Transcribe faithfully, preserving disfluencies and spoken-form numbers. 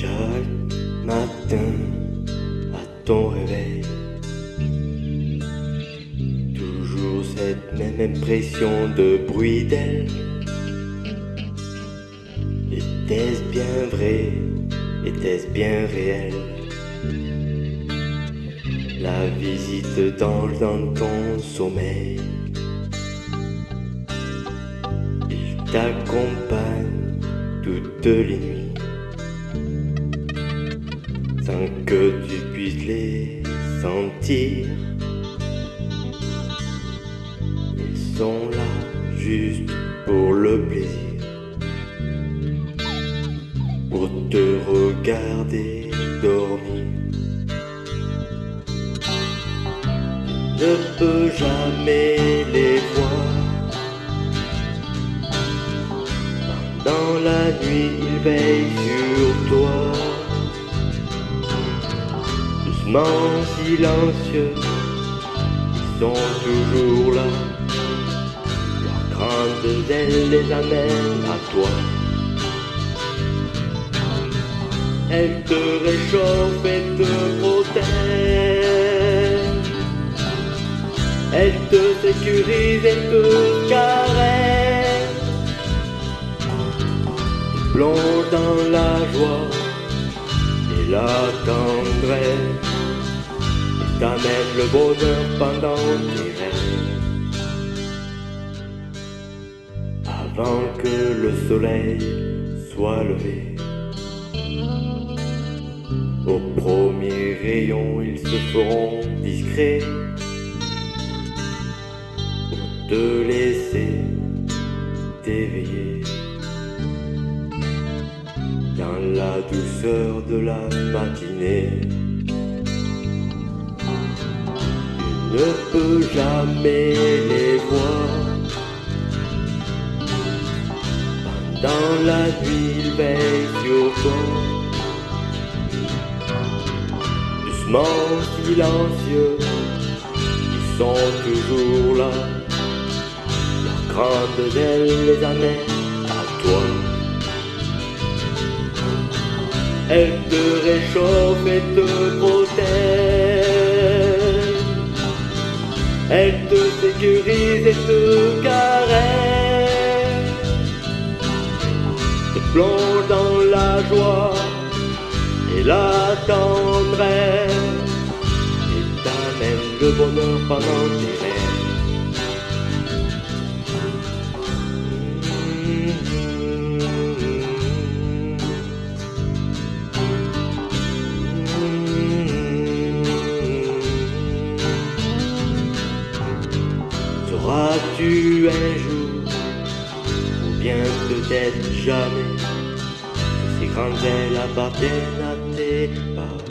chaque matin à ton réveil. Toujours cette même impression de bruit d'ailes. Était-ce bien vrai? Était-ce bien réel? La visite dans, dans ton sommeil. Il t'accompagne toutes les nuits sans que tu puisses les sentir. Ils sont là juste pour le plaisir, pour te regarder dormir. Je ne peux jamais les voir. Dans la nuit, ils veillent sur toi. Doucement, silencieux, ils sont toujours là. Leurs grandes ailes les amènent à toi. Elles te réchauffent et te protègent. Elle te sécurise et te caresse. Tu plonges dans la joie et la tendresse, et t'amènes le bonheur pendant tes rêves. Avant que le soleil soit levé, au premier rayon ils se feront discrets, te laisser t'éveiller dans la douceur de la matinée. Tu ne peux jamais les voir. Pendant la nuit, ils veillent sur toi. Doucement, silencieux, ils sont toujours là. Grandes ailes les amènent à toi. Elles te réchauffent et te protègent. Elles te sécurisent et te caressent. Te plongent dans la joie et la tendresse, et t'amènent le bonheur pendant tes rêves. Seras-tu un jour, ou bien peut-être jamais, que ces grandes ailes appartiennent à tes parents?